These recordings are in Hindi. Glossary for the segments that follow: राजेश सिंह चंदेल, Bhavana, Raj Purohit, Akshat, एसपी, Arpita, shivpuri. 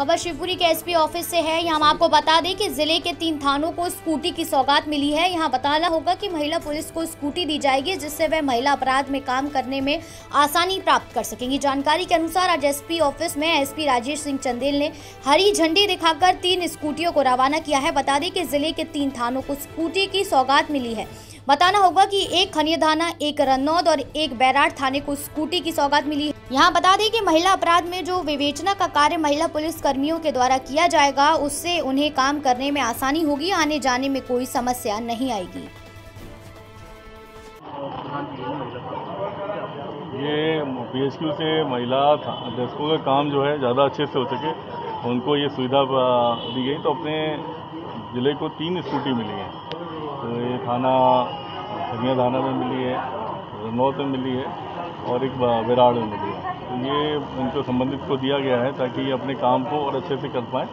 खबर शिवपुरी के एसपी ऑफिस से है। यहाँ हम आपको बता दें कि जिले के 3 थानों को स्कूटी की सौगात मिली है। यहाँ बताना होगा कि महिला पुलिस को स्कूटी दी जाएगी, जिससे वह महिला अपराध में काम करने में आसानी प्राप्त कर सकेंगी। जानकारी के अनुसार आज एसपी ऑफिस में एसपी राजेश सिंह चंदेल ने हरी झंडी दिखाकर 3 स्कूटियों को रवाना किया है। बता दें कि जिले के 3 थानों को स्कूटी की सौगात मिली है। बताना होगा कि 1 खनिया थाना, 1 रन्नौद और 1 बैराट थाने को स्कूटी की सौगात मिली। यहाँ बता दें कि महिला अपराध में जो विवेचना का कार्य महिला पुलिस कर्मियों के द्वारा किया जाएगा, उससे उन्हें काम करने में आसानी होगी, आने जाने में कोई समस्या नहीं आएगी। ये बीएसक्यू से महिला दर्शकों का काम जो है ज़्यादा अच्छे से हो सके, उनको ये सुविधा दी गई। तो अपने जिले को 3 स्कूटी मिली है। तो ये थाना खनिया थाना में मिली है, रनौत में मिली है और 1 विराड़ में मिली है। तो ये उनको संबंधित को दिया गया है ताकि ये अपने काम को और अच्छे से कर पाएँ।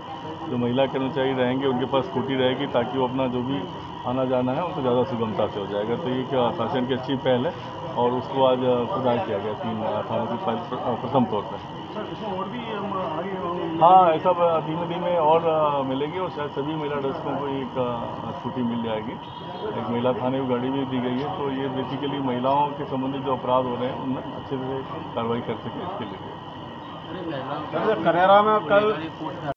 जो महिला कर्मचारी रहेंगे उनके पास स्कूटी रहेगी, ताकि वो अपना जो भी आना जाना है उनको ज़्यादा सुगमता से हो जाएगा। तो ये क्या शासन की अच्छी पहल है और उसको आज प्रदान किया गया 3 थानों की प्रथम तौर पर। हाँ, ऐसा धीमे धीमे और मिलेगी और शायद सभी महिला दर्शकों को 1 स्कूटी मिल जाएगी। 1 महिला थाने की गाड़ी भी दी गई है। तो ये बेसिकली महिलाओं के संबंधित जो अपराध हो रहे हैं उनमें अच्छे से कार्रवाई कर सके इसके लिए। करेरा में कल